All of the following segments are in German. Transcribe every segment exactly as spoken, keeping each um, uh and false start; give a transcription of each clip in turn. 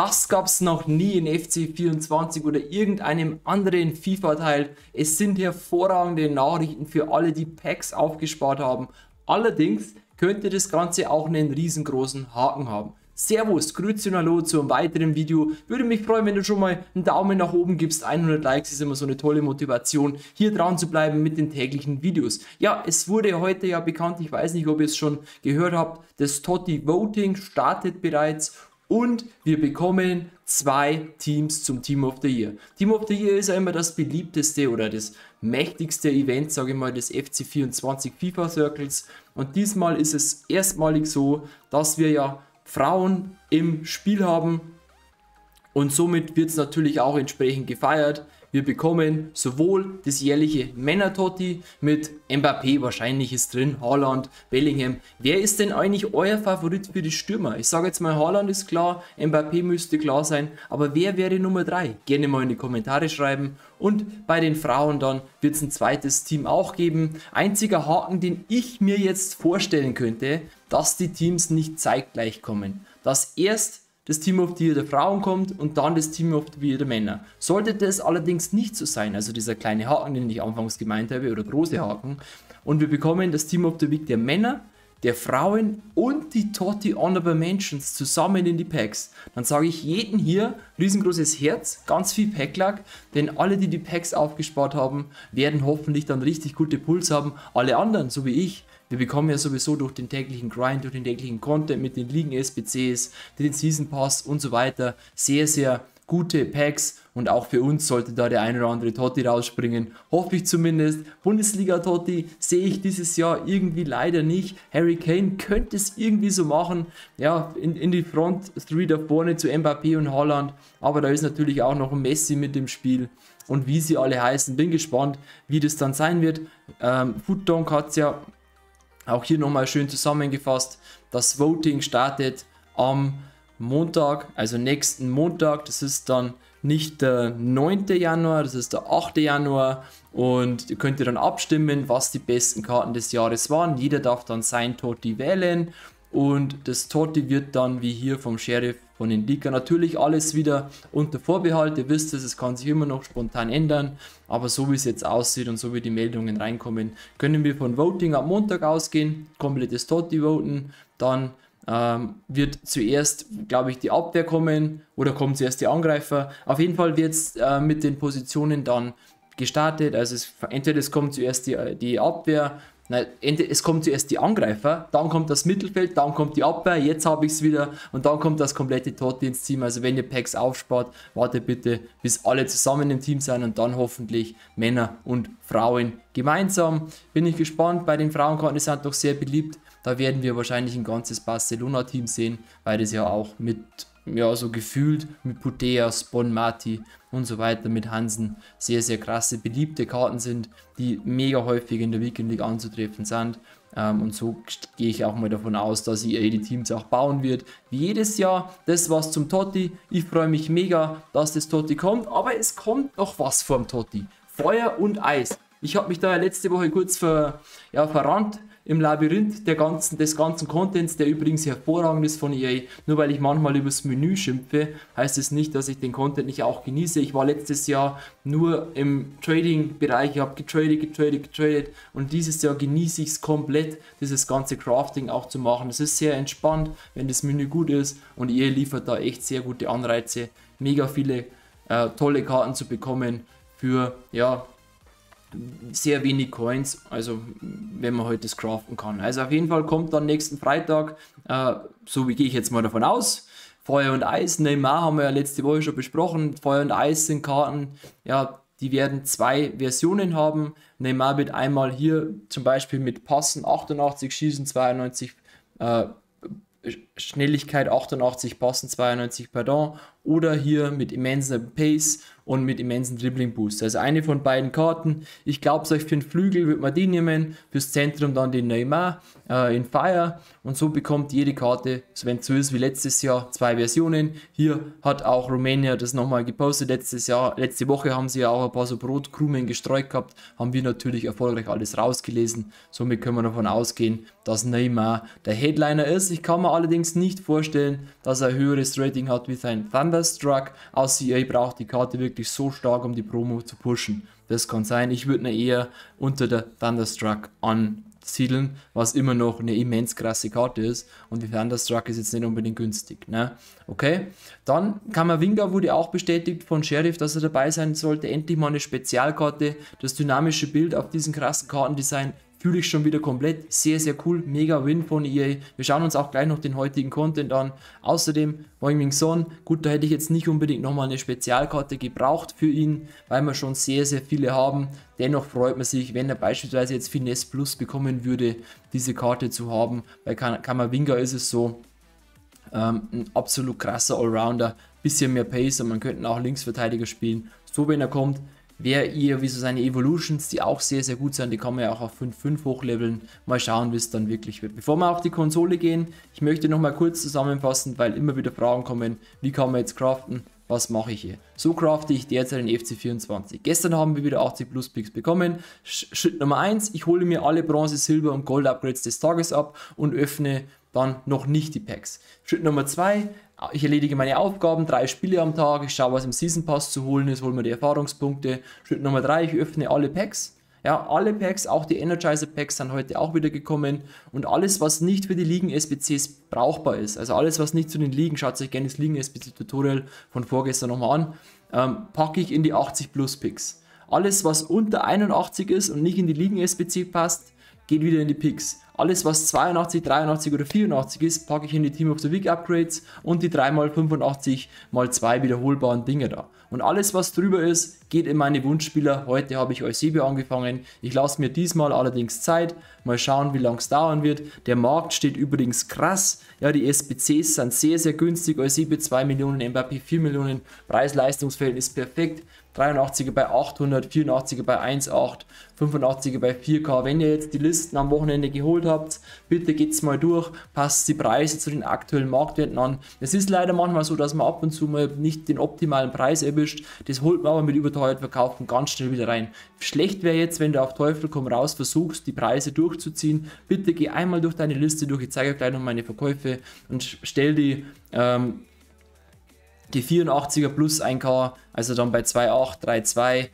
Das gab es noch nie in F C vierundzwanzig oder irgendeinem anderen FIFA-Teil. Es sind hervorragende Nachrichten für alle, die Packs aufgespart haben. Allerdings könnte das Ganze auch einen riesengroßen Haken haben. Servus, Grüezi und Hallo zu einem weiteren Video. Würde mich freuen, wenn du schon mal einen Daumen nach oben gibst. hundert Likes ist immer so eine tolle Motivation, hier dran zu bleiben mit den täglichen Videos. Ja, es wurde heute ja bekannt, ich weiß nicht, ob ihr es schon gehört habt, das Totti Voting startet bereits und wir bekommen zwei Teams zum Team of the Year. Team of the Year ist ja immer das beliebteste oder das mächtigste Event, sage ich mal, des F C vierundzwanzig FIFA Circles. Und diesmal ist es erstmalig so, dass wir ja Frauen im Spiel haben und somit wird es natürlich auch entsprechend gefeiert. Wir bekommen sowohl das jährliche Männer-Totti mit Mbappé, wahrscheinlich ist drin, Haaland, Bellingham. Wer ist denn eigentlich euer Favorit für die Stürmer? Ich sage jetzt mal, Haaland ist klar, Mbappé müsste klar sein, aber wer wäre Nummer drei? Gerne mal in die Kommentare schreiben. Und bei den Frauen dann wird es ein zweites Team auch geben. Einziger Haken, den ich mir jetzt vorstellen könnte, dass die Teams nicht zeitgleich kommen. Dass erst das Team of the Year der Frauen kommt und dann das Team of the Year der Männer. Sollte das allerdings nicht so sein, also dieser kleine Haken, den ich anfangs gemeint habe, oder große Haken, und wir bekommen das Team of the Week der Männer, der Frauen und die Totti Honorable Mentions zusammen in die Packs, dann sage ich jeden hier riesengroßes Herz, ganz viel Packlack, denn alle, die die Packs aufgespart haben, werden hoffentlich dann richtig gute Puls haben, alle anderen, so wie ich. Wir bekommen ja sowieso durch den täglichen Grind, durch den täglichen Content mit den Ligen-S B Cs, den Season Pass und so weiter sehr, sehr gute Packs und auch für uns sollte da der ein oder andere Totti rausspringen. Hoffe ich zumindest. Bundesliga-Totti sehe ich dieses Jahr irgendwie leider nicht. Harry Kane könnte es irgendwie so machen. Ja, in, in die Front drei da vorne zu Mbappé und Haaland. Aber da ist natürlich auch noch ein Messi mit im Spiel. Und wie sie alle heißen, bin gespannt, wie das dann sein wird. Ähm, Futonk hat es ja auch hier nochmal schön zusammengefasst. Das Voting startet am Montag, also nächsten Montag. Das ist dann nicht der neunte Januar, das ist der achte Januar. Und ihr könnt ihr dann abstimmen, was die besten Karten des Jahres waren. Jeder darf dann sein Totti wählen. Und das Totti wird dann, wie hier vom Sheriff, von den Leaker, natürlich alles wieder unter Vorbehalt. Ihr wisst es, es kann sich immer noch spontan ändern. Aber so wie es jetzt aussieht und so wie die Meldungen reinkommen, können wir von Voting am Montag ausgehen. Komplettes Totti voten. Dann ähm, wird zuerst, glaube ich, die Abwehr kommen oder kommen zuerst die Angreifer. Auf jeden Fall wird es äh, mit den Positionen dann gestartet. Also es, entweder es kommt zuerst die, die Abwehr. Nein, es kommt zuerst die Angreifer, dann kommt das Mittelfeld, dann kommt die Abwehr, jetzt habe ich es wieder und dann kommt das komplette Totti ins Team. Also wenn ihr Packs aufspart, wartet bitte, bis alle zusammen im Team sind und dann hoffentlich Männer und Frauen gemeinsam. Bin ich gespannt, bei den Frauenkarten, die sind doch sehr beliebt. Da werden wir wahrscheinlich ein ganzes Barcelona-Team sehen, weil das ja auch mit, ja so gefühlt, mit Putellas, Bonmati und so weiter, mit Hansen sehr, sehr krasse, beliebte Karten sind, die mega häufig in der Weekend League anzutreffen sind. Ähm, und so gehe ich auch mal davon aus, dass E A die Teams auch bauen wird. Wie jedes Jahr, das war's zum Totti. Ich freue mich mega, dass das Totti kommt, aber es kommt noch was vom Totti. Feuer und Eis. Ich habe mich da letzte Woche kurz ver, ja, verrannt. Im Labyrinth der ganzen, des ganzen Contents, der übrigens hervorragend ist von E A. Nur weil ich manchmal übers Menü schimpfe, heißt es nicht, dass ich den Content nicht auch genieße. Ich war letztes Jahr nur im Trading-Bereich, ich habe getradet, getradet, getradet und dieses Jahr genieße ich es komplett, dieses ganze Crafting auch zu machen. Es ist sehr entspannt, wenn das Menü gut ist und E A liefert da echt sehr gute Anreize, mega viele äh, tolle Karten zu bekommen für, ja, sehr wenig Coins, also wenn man heute halt das craften kann. Also auf jeden Fall kommt dann nächsten Freitag, äh, so wie gehe ich jetzt mal davon aus, Feuer und Eis. Neymar haben wir ja letzte Woche schon besprochen. Feuer und Eis sind Karten, ja, die werden zwei Versionen haben. Neymar wird einmal hier zum Beispiel mit Passen achtundachtzig, Schießen zweiundneunzig, äh, Schnelligkeit achtundachtzig, Passen zweiundneunzig, pardon, oder hier mit immensen Pace und mit immensen Dribbling Boost. Also eine von beiden Karten. Ich glaube, für den Flügel wird man die nehmen, fürs Zentrum dann den Neymar äh, in Fire und so bekommt jede Karte, wenn es so ist wie letztes Jahr, zwei Versionen. Hier hat auch Rumänien das nochmal gepostet letztes Jahr. Letzte Woche haben sie ja auch ein paar so Brotkrumen gestreut gehabt, haben wir natürlich erfolgreich alles rausgelesen. Somit können wir davon ausgehen, dass Neymar der Headliner ist. Ich kann mir allerdings jetzt nicht vorstellen, dass er ein höheres Rating hat wie sein Thunderstruck. Außer E A braucht die Karte wirklich so stark, um die Promo zu pushen. Das kann sein. Ich würde ihn eher unter der Thunderstruck ansiedeln, was immer noch eine immens krasse Karte ist. Und die Thunderstruck ist jetzt nicht unbedingt günstig. Ne? Okay, dann Camavinga wurde auch bestätigt von Sheriff, dass er dabei sein sollte. Endlich mal eine Spezialkarte. Das dynamische Bild auf diesen krassen Kartendesign fühle ich schon wieder komplett. Sehr, sehr cool. Mega Win von E A. Wir schauen uns auch gleich noch den heutigen Content an. Außerdem Moiming Son. Gut, da hätte ich jetzt nicht unbedingt nochmal eine Spezialkarte gebraucht für ihn, weil wir schon sehr, sehr viele haben. Dennoch freut man sich, wenn er beispielsweise jetzt Finesse Plus bekommen würde, diese Karte zu haben. Bei Camavinga ist es so, ähm, ein absolut krasser Allrounder. Bisschen mehr Pace und man könnte auch Linksverteidiger spielen. So, wenn er kommt, wäre ihr wie so seine Evolutions, die auch sehr, sehr gut sind, die kann man ja auch auf fünf fünf hochleveln. Mal schauen, wie es dann wirklich wird. Bevor wir auf die Konsole gehen, ich möchte nochmal kurz zusammenfassen, weil immer wieder Fragen kommen, wie kann man jetzt craften, was mache ich hier? So crafte ich derzeit den F C vierundzwanzig. Gestern haben wir wieder achtzig Plus Picks bekommen. Schritt Nummer eins, ich hole mir alle Bronze, Silber und Gold Upgrades des Tages ab und öffne dann noch nicht die Packs. Schritt Nummer zwei, ich erledige meine Aufgaben, drei Spiele am Tag, ich schaue, was im Season Pass zu holen ist, hole mir die Erfahrungspunkte. Schritt Nummer drei, ich öffne alle Packs. Ja, alle Packs, auch die Energizer Packs sind heute auch wieder gekommen. Und alles, was nicht für die Ligen-S B Cs brauchbar ist, also alles, was nicht zu den Ligen, schaut euch gerne das Ligen-S B C-Tutorial von vorgestern nochmal an, ähm, packe ich in die achtzig Plus Picks. Alles, was unter einundachtzig ist und nicht in die Ligen-S B C passt, geht wieder in die Picks. Alles, was zweiundachtzig, dreiundachtzig oder vierundachtzig ist, packe ich in die Team of the Week Upgrades und die drei mal fünfundachtzig mal zwei wiederholbaren Dinge da. Und alles, was drüber ist, geht in meine Wunschspieler. Heute habe ich Eusebio angefangen. Ich lasse mir diesmal allerdings Zeit. Mal schauen, wie lange es dauern wird. Der Markt steht übrigens krass. Ja, die S B Cs sind sehr, sehr günstig. Eusebio zwei Millionen, Mbappé vier Millionen. Preis-Leistungsverhältnis ist perfekt. dreiundachtziger bei achthundert, vierundachtziger bei eins Komma acht, fünfundachtziger bei vier K. Wenn ihr jetzt die Listen am Wochenende geholt habt, bitte geht's mal durch, passt die Preise zu den aktuellen Marktwerten an. Es ist leider manchmal so, dass man ab und zu mal nicht den optimalen Preis erwischt. Das holt man aber mit überteuert Verkaufen ganz schnell wieder rein. Schlecht wäre jetzt, wenn du auf Teufel komm raus versuchst, die Preise durchzuziehen. Bitte geh einmal durch deine Liste durch. Ich zeige euch gleich noch meine Verkäufe und stell die ähm, die vierundachtziger plus ein K, also dann bei zwei Komma acht, drei Komma zwei,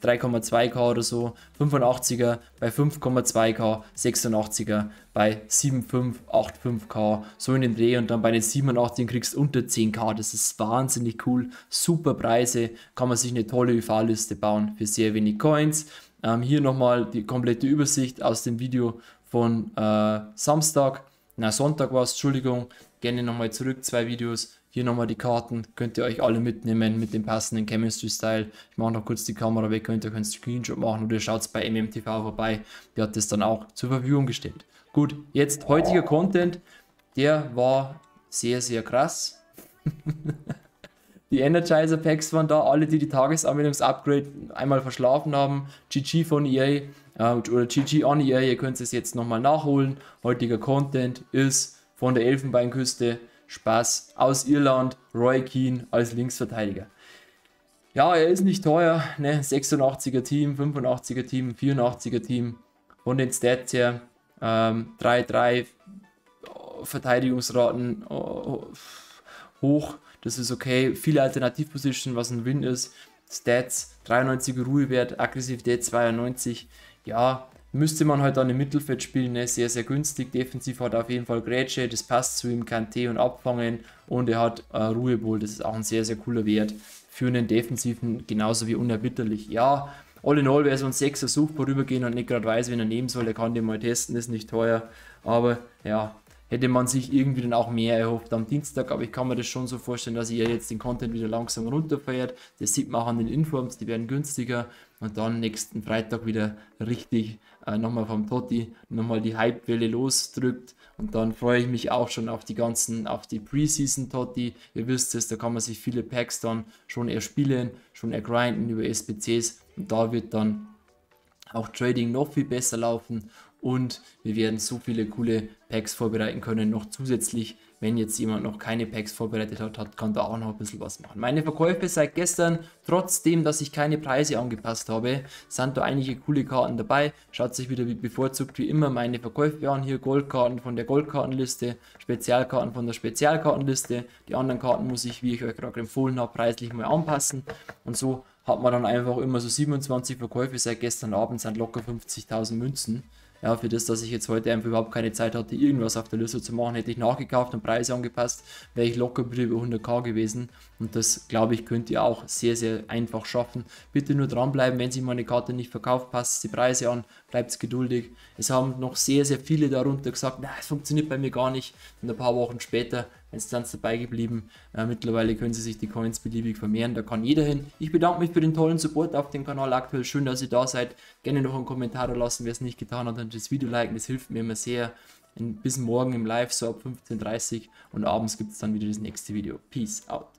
drei Komma zwei K oder so, fünfundachtziger bei fünf Komma zwei K, sechsundachtziger bei sieben Komma fünf, acht Komma fünf K, so in den Dreh, und dann bei den siebenundachtzig kriegst du unter zehn K, das ist wahnsinnig cool, super Preise, kann man sich eine tolle U V-Liste bauen für sehr wenig Coins. Ähm, hier nochmal die komplette Übersicht aus dem Video von äh, Samstag, na Sonntag war es, Entschuldigung, gerne nochmal zurück, zwei Videos. Hier nochmal die Karten, könnt ihr euch alle mitnehmen mit dem passenden Chemistry-Style. Ich mache noch kurz die Kamera weg, könnt ihr einen Screenshot machen oder schaut bei M M T V vorbei. Der hat das dann auch zur Verfügung gestellt. Gut, jetzt heutiger Content, der war sehr, sehr krass. Die Energizer Packs waren da, alle die die Tagesanwendungs-Upgrade einmal verschlafen haben. G G von E A äh, oder G G an E A, ihr könnt es jetzt nochmal nachholen. Heutiger Content ist von der Elfenbeinküste. Spaß aus Irland, Roy Keane als Linksverteidiger. Ja, er ist nicht teuer, ne? sechsundachtziger Team, fünfundachtziger Team, vierundachtziger Team. Von den Stats her ähm, drei drei Verteidigungsraten oh, hoch, das ist okay. Viele Alternativpositionen, was ein Win ist. Stats dreiundneunzig Ruhewert, Aggressivität zweiundneunzig. Ja, müsste man halt an dem Mittelfeld spielen, ne? Sehr, sehr günstig. Defensiv hat auf jeden Fall Grätsche, das passt zu ihm, kann T und abfangen, und er hat äh, Ruheball, das ist auch ein sehr, sehr cooler Wert für einen Defensiven, genauso wie unerbitterlich. Ja, all in all wäre so ein Sechser sucht, vorübergehen und nicht gerade weiß, wen er nehmen soll, er kann den mal testen, ist nicht teuer, aber ja, hätte man sich irgendwie dann auch mehr erhofft am Dienstag, aber ich kann mir das schon so vorstellen, dass ihr jetzt den Content wieder langsam runterfährt, das sieht man auch an den Informs, die werden günstiger. Und dann nächsten Freitag wieder richtig äh, nochmal vom Totti, nochmal die Hypewelle losdrückt. Und dann freue ich mich auch schon auf die ganzen, auf die Preseason Totti. Ihr wisst es, da kann man sich viele Packs dann schon erspielen, schon ergrinden über S B Cs. Und da wird dann auch Trading noch viel besser laufen. Und wir werden so viele coole Packs vorbereiten können, noch zusätzlich Wenn jetzt jemand noch keine Packs vorbereitet hat, hat kann da auch noch ein bisschen was machen. Meine Verkäufe seit gestern, trotzdem, dass ich keine Preise angepasst habe, sind da einige coole Karten dabei. Schaut sich wieder wie bevorzugt wie immer meine Verkäufe an. Hier Goldkarten von der Goldkartenliste, Spezialkarten von der Spezialkartenliste. Die anderen Karten muss ich, wie ich euch gerade empfohlen habe, preislich mal anpassen. Und so hat man dann einfach immer so siebenundzwanzig Verkäufe seit gestern Abend, sind locker fünfzigtausend Münzen. Ja, für das, dass ich jetzt heute einfach überhaupt keine Zeit hatte, irgendwas auf der Liste zu machen, hätte ich nachgekauft und Preise angepasst, wäre ich locker über hunderttausend gewesen. Und das, glaube ich, könnt ihr auch sehr, sehr einfach schaffen. Bitte nur dranbleiben, wenn sich meine Karte nicht verkauft, passt die Preise an, bleibt geduldig. Es haben noch sehr, sehr viele darunter gesagt, na, es funktioniert bei mir gar nicht. Und ein paar Wochen später, wenn es dann dabei geblieben, äh, mittlerweile können sie sich die Coins beliebig vermehren, da kann jeder hin. Ich bedanke mich für den tollen Support auf dem Kanal aktuell, schön, dass ihr da seid. Gerne noch einen Kommentar lassen, wer es nicht getan hat, dann das Video liken, das hilft mir immer sehr. Bis morgen im Live, so ab fünfzehn Uhr dreißig und abends gibt es dann wieder das nächste Video. Peace out.